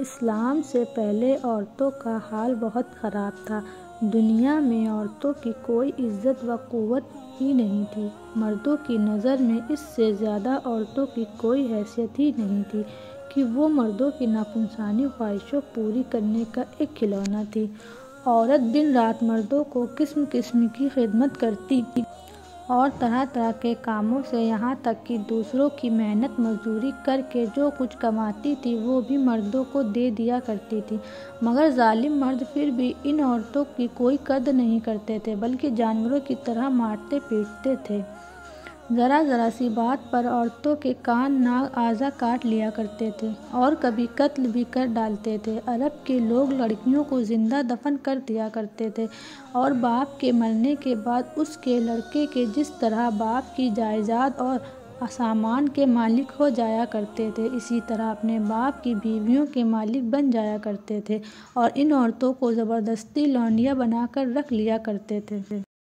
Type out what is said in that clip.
इस्लाम से पहले औरतों का हाल बहुत ख़राब था। दुनिया में औरतों की कोई इज्जत व क़ुव्वत ही नहीं थी। मर्दों की नज़र में इससे ज़्यादा औरतों की कोई हैसियत ही नहीं थी कि वो मर्दों की नापुंसानी ख्वाहिशों पूरी करने का एक खिलौना थी। औरत दिन रात मर्दों को किस्म किस्म की खिदमत करती थी और तरह तरह के कामों से, यहाँ तक कि दूसरों की मेहनत मजदूरी करके जो कुछ कमाती थी वो भी मर्दों को दे दिया करती थी। मगर जालिम मर्द फिर भी इन औरतों की कोई कद्र नहीं करते थे, बल्कि जानवरों की तरह मारते पीटते थे। ज़रा ज़रा सी बात पर औरतों के कान नाक आज़ा काट लिया करते थे और कभी कत्ल भी कर डालते थे। अरब के लोग लड़कियों को ज़िंदा दफन कर दिया करते थे और बाप के मरने के बाद उसके लड़के के जिस तरह बाप की जायदाद और सामान के मालिक हो जाया करते थे, इसी तरह अपने बाप की बीवियों के मालिक बन जाया करते थे और इन औरतों को ज़बरदस्ती लौंडिया बनाकर रख लिया करते थे।